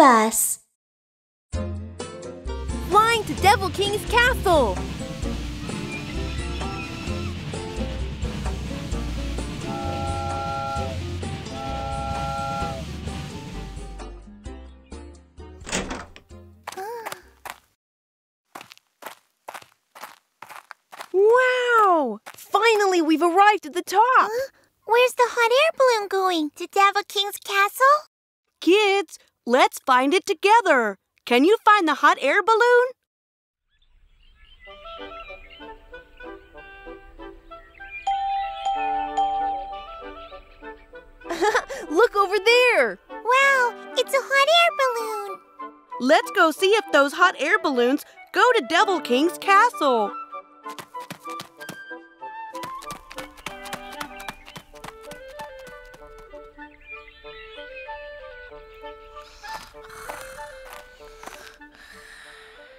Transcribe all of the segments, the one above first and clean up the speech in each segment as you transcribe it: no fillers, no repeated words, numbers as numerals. Bus. Flying to Devil King's Castle. Wow! Finally, we've arrived at the top. Huh? Where's the hot air balloon going? To Devil King's Castle? Kids, let's find it together. Can you find the hot air balloon? Look over there! Wow, it's a hot air balloon. Let's go see if those hot air balloons go to Devil King's Castle.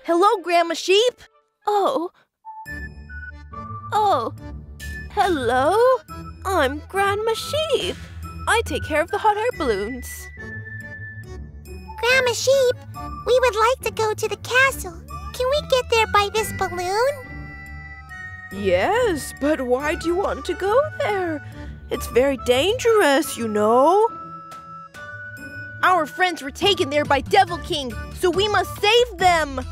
Hello, Grandma Sheep. Oh, hello. I'm Grandma Sheep. I take care of the hot air balloons. Grandma Sheep, we would like to go to the castle. Can we get there by this balloon? Yes, but why do you want to go there? It's very dangerous, you know. Our friends were taken there by Devil King, so we must save them.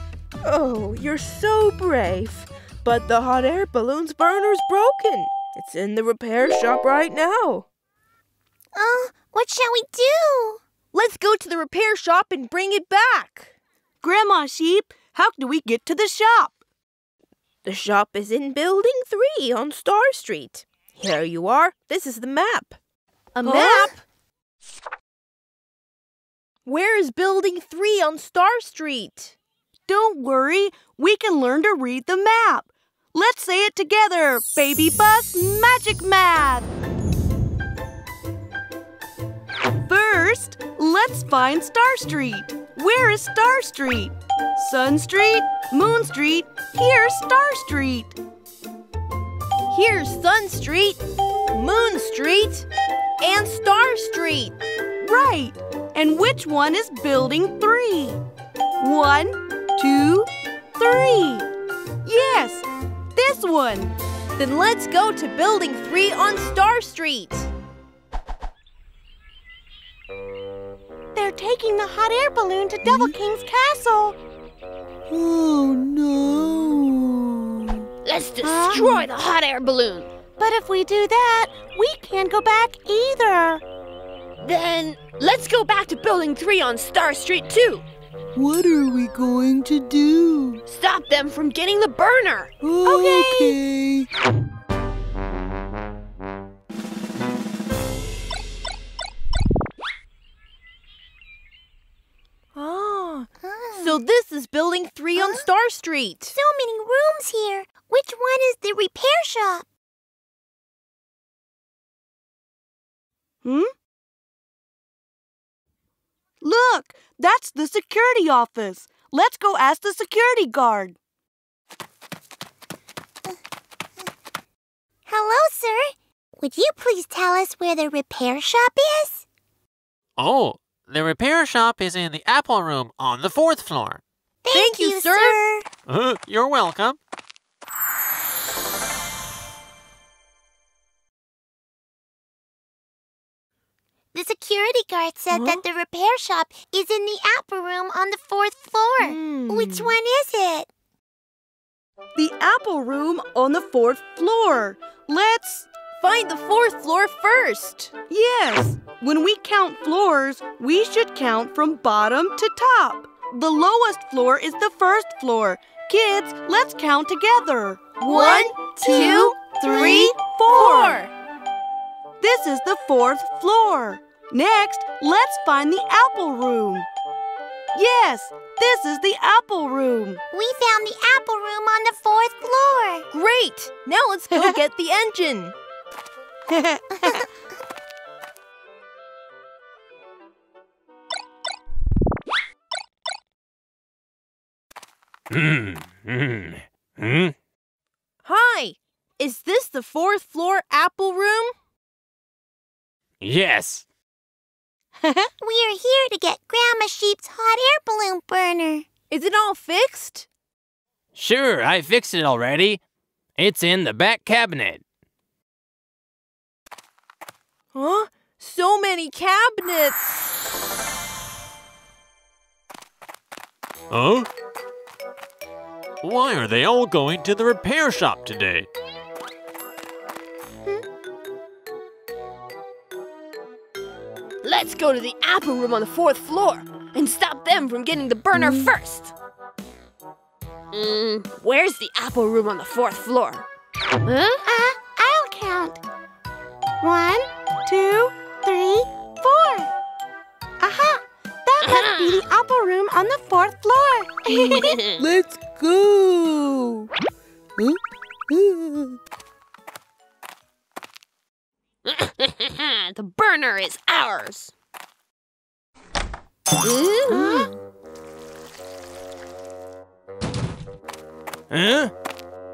Oh, you're so brave. But the hot air balloon's burner's broken. It's in the repair shop right now. What shall we do? Let's go to the repair shop and bring it back. Grandma Sheep, how do we get to the shop? The shop is in Building 3 on Star Street. Here you are. This is the map. A map? Where is Building 3 on Star Street? Don't worry, we can learn to read the map. Let's say it together, Baby Bus Magic Map. First, let's find Star Street. Where is Star Street? Sun Street, Moon Street, here's Star Street. Here's Sun Street, Moon Street, and Star Street. Right, and which one is Building 3? 1, 2, 3. Yes, this one. Then let's go to Building 3 on Star Street. They're taking the hot air balloon to Devil King's Castle. Oh, no. Let's destroy the hot air balloon. But if we do that, we can't go back either. Then let's go back to Building 3 on Star Street, too. What are we going to do? Stop them from getting the burner! Okay! So this is Building 3 on Star Street. So many rooms here. Which one is the repair shop? Look! That's the security office. Let's go ask the security guard. Hello, sir. Would you please tell us where the repair shop is? Oh, the repair shop is in the Apple Room on the 4th floor. Thank you, sir. You're welcome. The security guard said that the repair shop is in the Apple Room on the 4th floor. Which one is it? The Apple Room on the 4th floor. Let's find the 4th floor first. Yes. When we count floors, we should count from bottom to top. The lowest floor is the 1st floor. Kids, let's count together. 1, 2, 3, 4. This is the 4th floor. Next, let's find the Apple Room. Yes, this is the Apple Room. We found the Apple Room on the 4th floor. Great! Now let's go get the engine. Hi, is this the 4th floor Apple Room? Yes. We are here to get Grandma Sheep's hot air balloon burner. Is it all fixed? Sure, I fixed it already. It's in the back cabinet. Huh? So many cabinets! Huh? Why are they all going to the repair shop today? Let's go to the Apple Room on the 4th floor and stop them from getting the burner first. Where's the Apple Room on the 4th floor? Huh? I'll count. 1, 2, 3, 4. Aha! That must be the Apple Room on the 4th floor. Let's go. The burner is ours. Huh?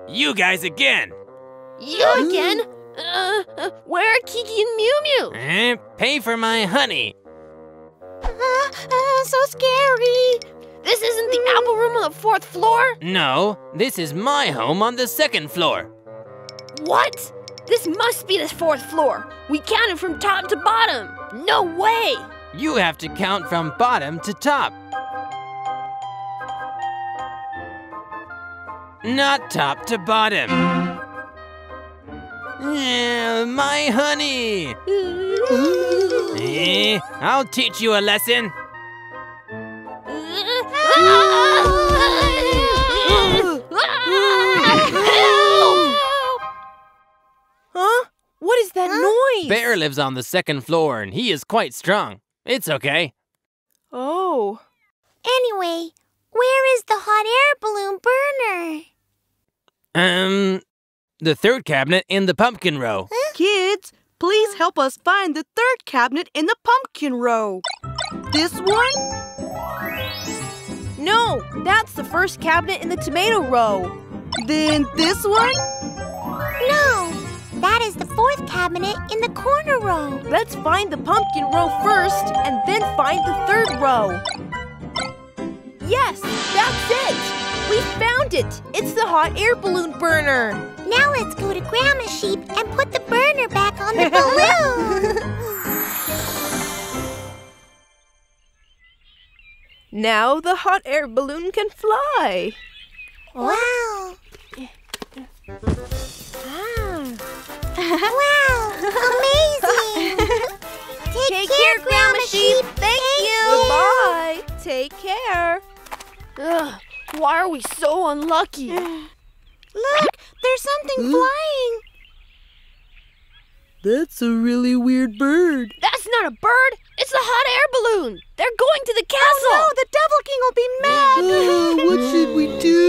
You guys again. You again? Where are Kiki and Mew Mew? Pay for my honey. So scary. This isn't the Apple Room on the 4th floor? No, this is my home on the 2nd floor. What? This must be the 4th floor. We counted from top to bottom. No way! You have to count from bottom to top. Not top to bottom. My honey! I'll teach you a lesson. Huh? What is that noise? Bear lives on the 2nd floor and he is quite strong. It's okay. Oh. Anyway, where is the hot air balloon burner? The 3rd cabinet in the pumpkin row. Huh? Kids, please help us find the 3rd cabinet in the pumpkin row. This one? No, that's the 1st cabinet in the tomato row. Then this one? No. That is the 4th cabinet in the corner row. Let's find the pumpkin row first and then find the 3rd row. Yes, that's it! We found it! It's the hot air balloon burner. Now let's go to Grandma Sheep and put the burner back on the balloon. Now the hot air balloon can fly. Wow! Wow! Amazing! Take care, Grandma Sheep! Thank you! Goodbye! Take care! Why are we so unlucky? Look! There's something flying! That's a really weird bird. That's not a bird! It's the hot air balloon! They're going to the castle! Oh no! The Devil King will be mad! What should we do?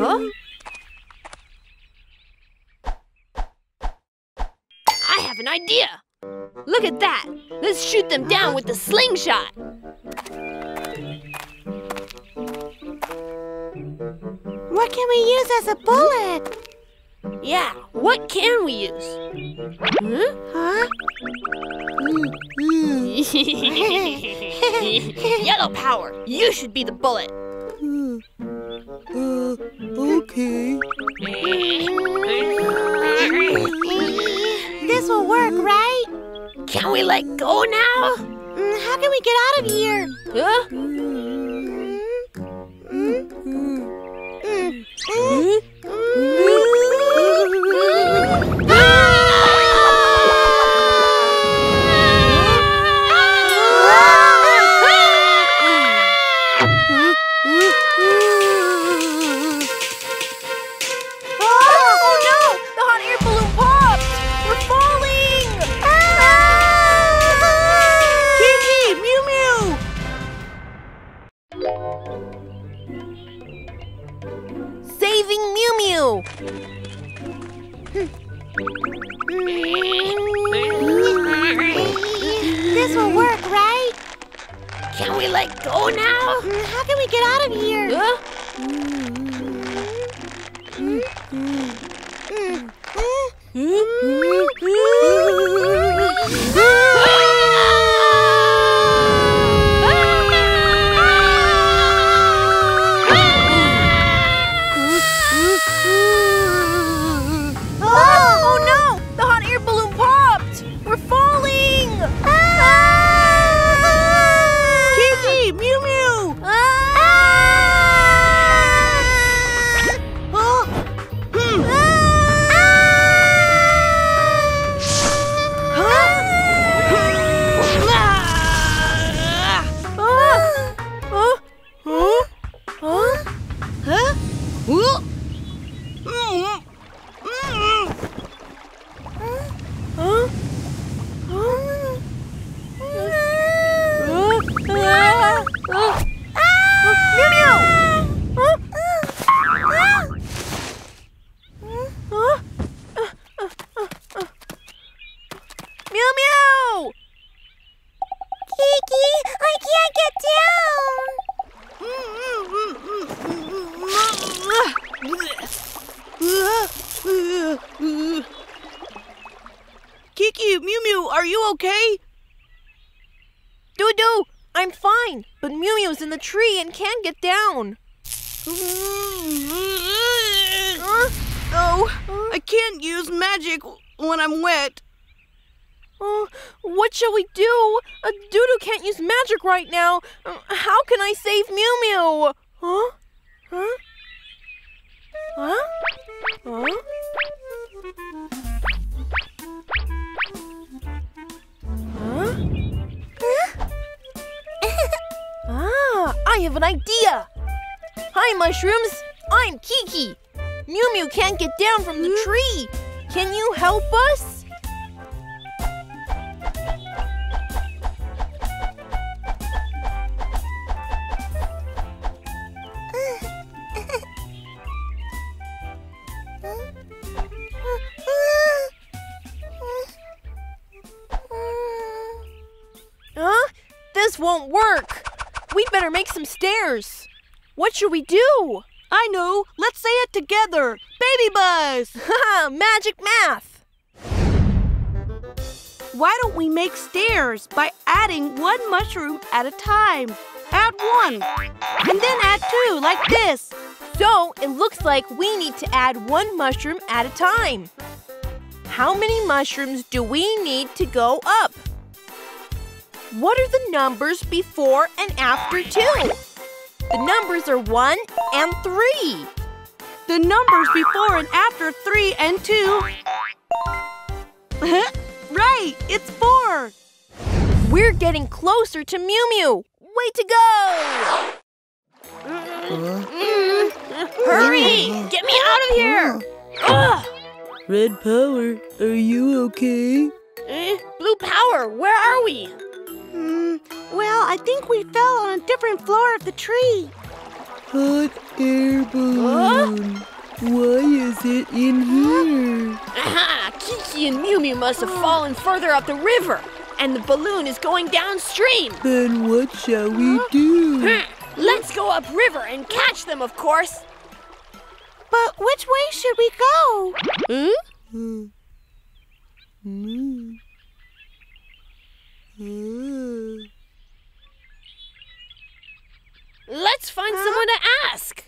Huh? I have an idea! Look at that! Let's shoot them down with the slingshot! What can we use as a bullet? Yeah, what can we use? Yellow Power, you should be the bullet! Okay. This will work, right? Can we let go now? How can we get out of here? Huh? are you okay? Doudou, I'm fine, but Mew Mew's in the tree and can't get down. Huh? Oh, I can't use magic when I'm wet. Oh, what shall we do? Doudou can't use magic right now. How can I save Mew Mew? Huh? Huh? Huh? Huh? Huh? Huh? Ah, I have an idea! Hi, mushrooms! I'm Kiki! Mew Mew can't get down from the tree! Can you help us? This won't work. We'd better make some stairs. What should we do? I know. Let's say it together. Baby Buzz! Haha, magic math. Why don't we make stairs by adding one mushroom at a time? Add one, and then add two, like this. So it looks like we need to add one mushroom at a time. How many mushrooms do we need to go up? What are the numbers before and after 2? The numbers are 1 and 3. The numbers before and after 3 and 2. Right, it's 4. We're getting closer to Mew Mew. Way to go! Hurry, get me out of here! Red Power, are you okay? Blue Power, where are we? Well, I think we fell on a different floor of the tree. Hot air balloon. Huh? Why is it in here? Aha! Kiki and Mew Mew must have fallen further up the river, and the balloon is going downstream. Then what shall we do? Let's go upriver and catch them, of course. But which way should we go? Let's find someone to ask.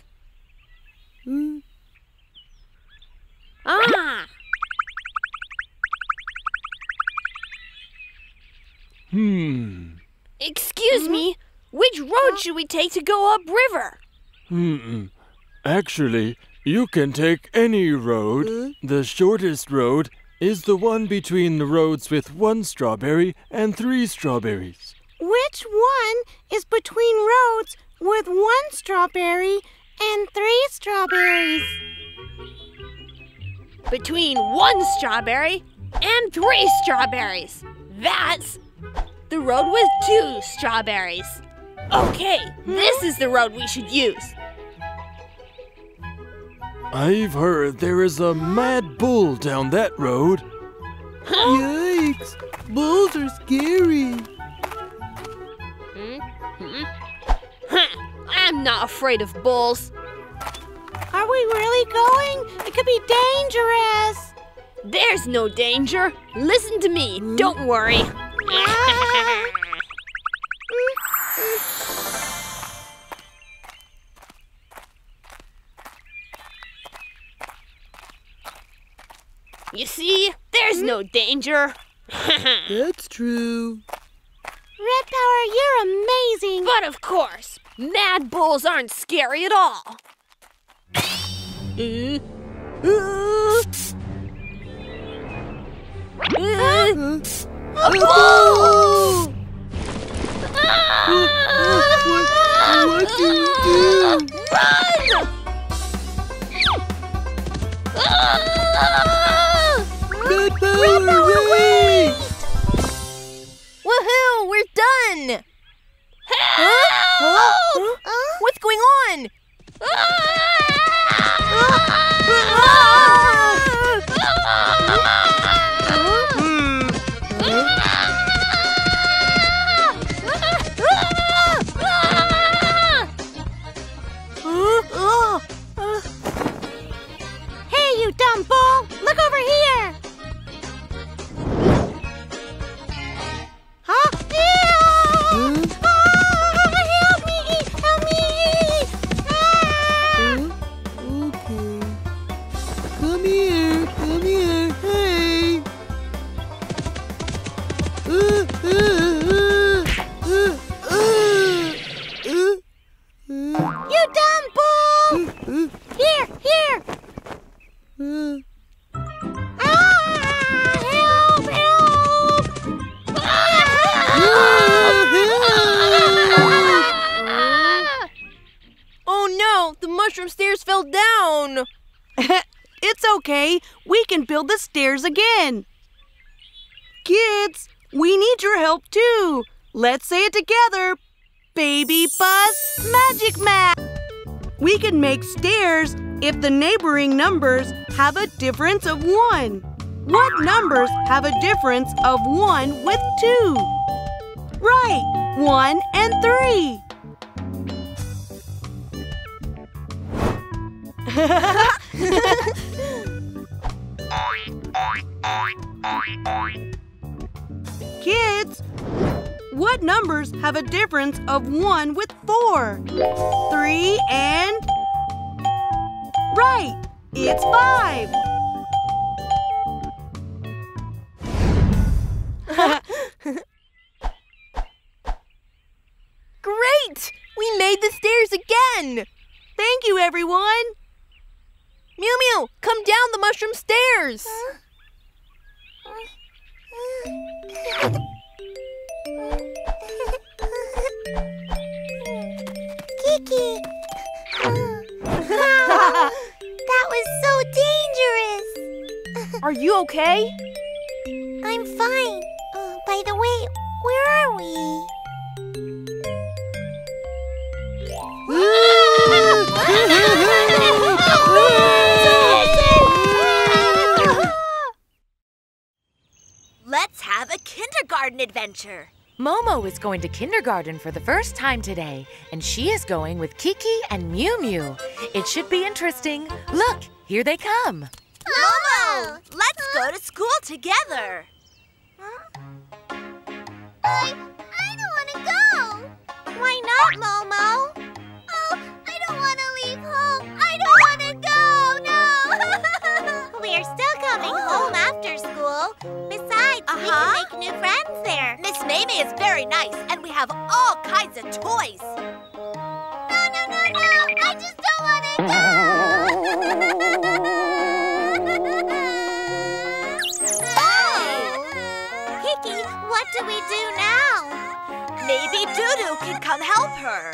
Excuse me, which road should we take to go upriver? Actually, you can take any road. The shortest road is the one between the roads with 1 strawberry and 3 strawberries. Which one is between roads with 1 strawberry and 3 strawberries? Between 1 strawberry and 3 strawberries. That's the road with 2 strawberries. Okay, this is the road we should use. I've heard there is a mad bull down that road. Yikes! Bulls are scary. I'm not afraid of bulls. Are we really going? It could be dangerous. There's no danger. Listen to me. Don't worry. You see, there's no danger. That's true. Red Power, you're amazing. But of course, mad bulls aren't scary at all. A bull! What do you do? Run! Red Power, wait! Woohoo! We're done! Help! What's going on? Hey, you dumb bull! Look over here! You dumb bull! Here, here! Help! Help! Oh no! The mushroom stairs fell down! It's okay. We can build the stairs again. Kids, we need your help too. Let's say it together. Baby Bus Magic Map. We can make stairs if the neighboring numbers have a difference of 1. What numbers have a difference of 1 with 2? Right, 1 and 3. Kids, what numbers have a difference of 1 with 4? 3 and... Right, it's 5. Great! We made the stairs again! Thank you, everyone! Mew Mew, come down the mushroom stairs! Kiki! Wow! That was so dangerous! Are you okay? I'm fine. By the way, where are we? Let's have a kindergarten adventure. Momo is going to kindergarten for the first time today, and she is going with Kiki and Mew Mew. It should be interesting. Look, here they come. Momo, let's go to school together. Huh? I don't want to go. Why not, Momo? Oh, I don't want to leave home. I don't want to go, no. We're still coming home after school. We can make new friends there. Miss Mei Mei is very nice, and we have all kinds of toys. No, no, no, no! I just don't want to go! Oh! Kiki, what do we do now? Maybe Doudou can come help her.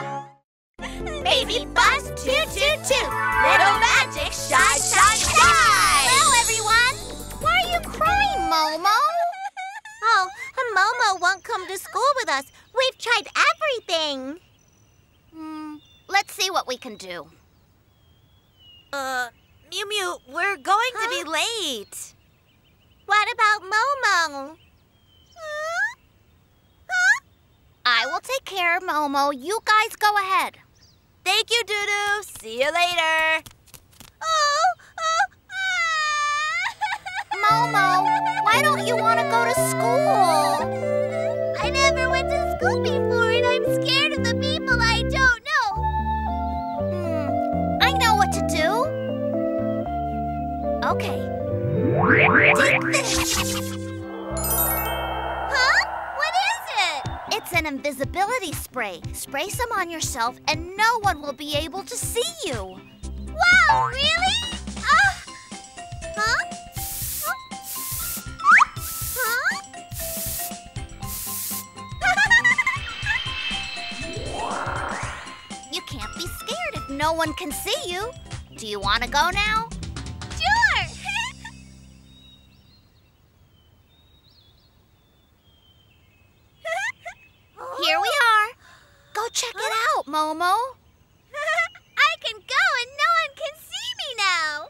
Baby Bus 222! Little magic, shine, shine, shine! Hello, everyone! Why are you crying, Momo? Oh, Momo won't come to school with us. We've tried everything. Let's see what we can do. Mew Mew, we're going to be late. What about Momo? I will take care of Momo. You guys go ahead. Thank you, Doudou. See you later. Momo, why don't you want to go to school? I never went to school before, and I'm scared of the people I don't know. I know what to do. Okay. Take this. Huh? What is it? It's an invisibility spray. Spray some on yourself, and no one will be able to see you. Wow, really? Huh? Can't be scared if no one can see you. Do you want to go now? Sure! Here we are. Go check it out, Momo. I can go and no one can see me now.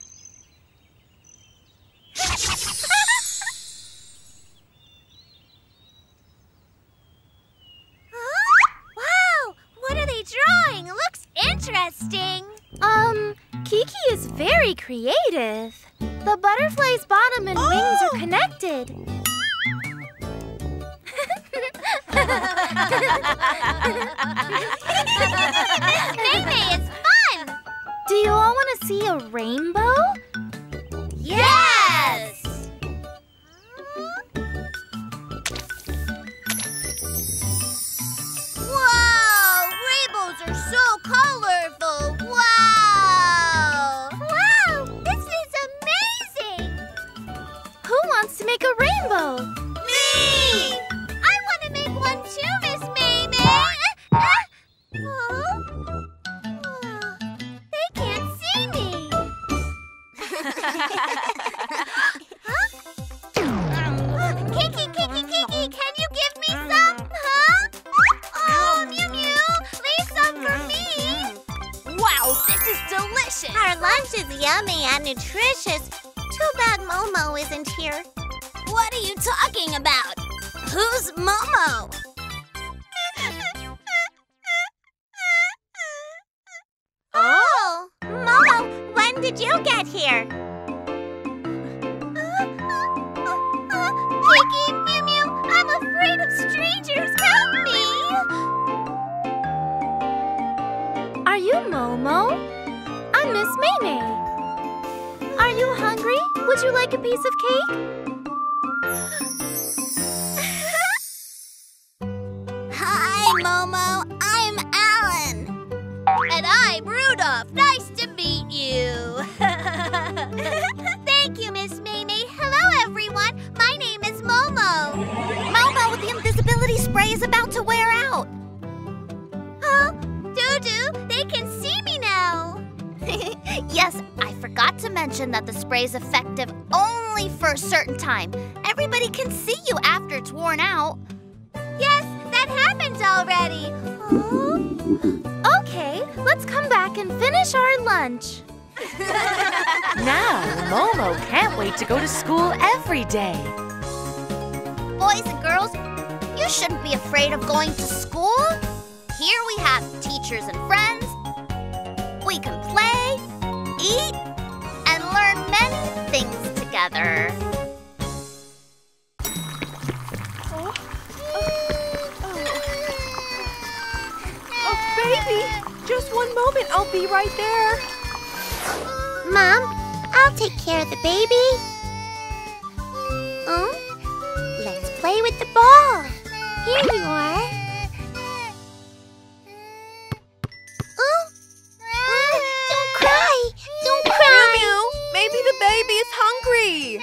Wow! What are they drawing? Look! Interesting. Kiki is very creative. The butterfly's bottom and wings are connected. Mei Mei is fun! Do you all want to see a rainbow? Yes! is yummy and nutritious. Too bad Momo isn't here. What are you talking about? Who's Momo? Oh! Momo, when did you get here? Kiki, Mew Mew, I'm afraid of strangers. Help me! Are you Momo? I'm Miss Mei Mei. Are you hungry? Would you like a piece of cake? Momo, I'm Alan. And I'm Rudolph. Nice to meet you. Thank you, Miss Mei Mei. Hello, everyone. My name is Momo. Momo with the invisibility spray is about to wear out. Oh, Doudou, they can see me now. Yes, I forgot to mention that the spray is effective only for a certain time. Everybody can see you after it's worn out. Yes. Happened already. Oh. Okay, let's come back and finish our lunch. Now, Momo can't wait to go to school every day. Boys and girls, you shouldn't be afraid of going to school. Here we have teachers and friends. We can play, eat, and learn many things together. Baby, just one moment, I'll be right there. Mom, I'll take care of the baby. Oh, let's play with the ball. Here you are. Oh, don't cry, don't cry. Mew Mew, maybe the baby is hungry.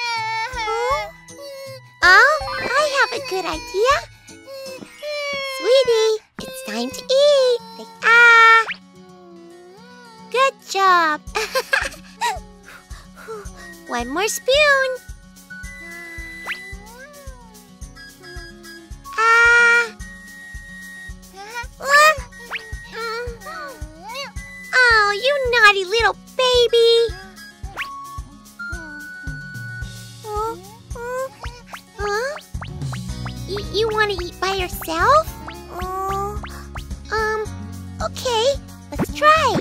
Oh, I have a good idea. Sweetie, it's time to eat. Good job. One more spoon. Oh, you naughty little baby. You want to eat by yourself? Okay, let's try.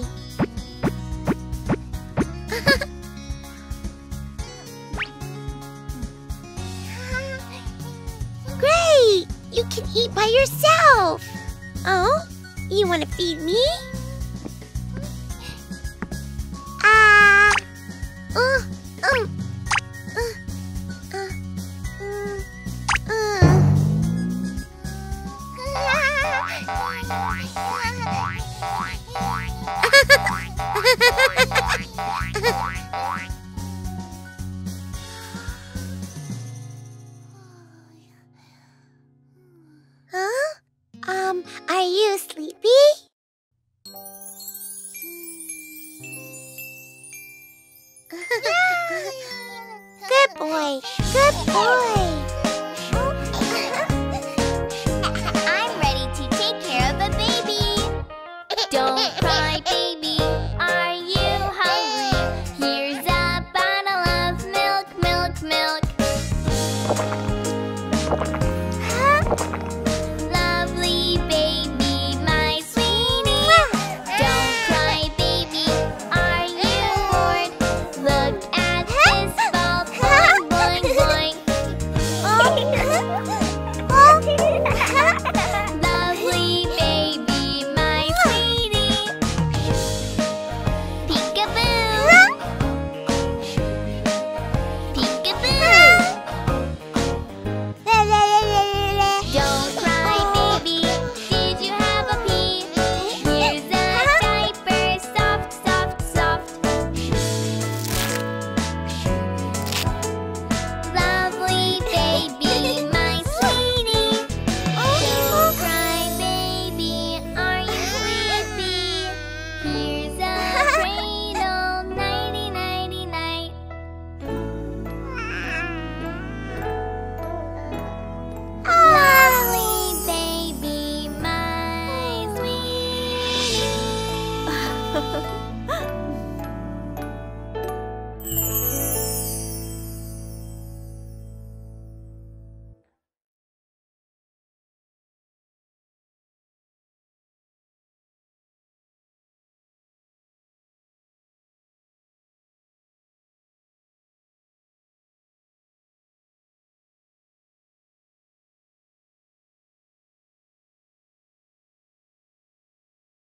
Great! You can eat by yourself. Oh, you want to feed me? Are you sleepy? Good boy, good boy.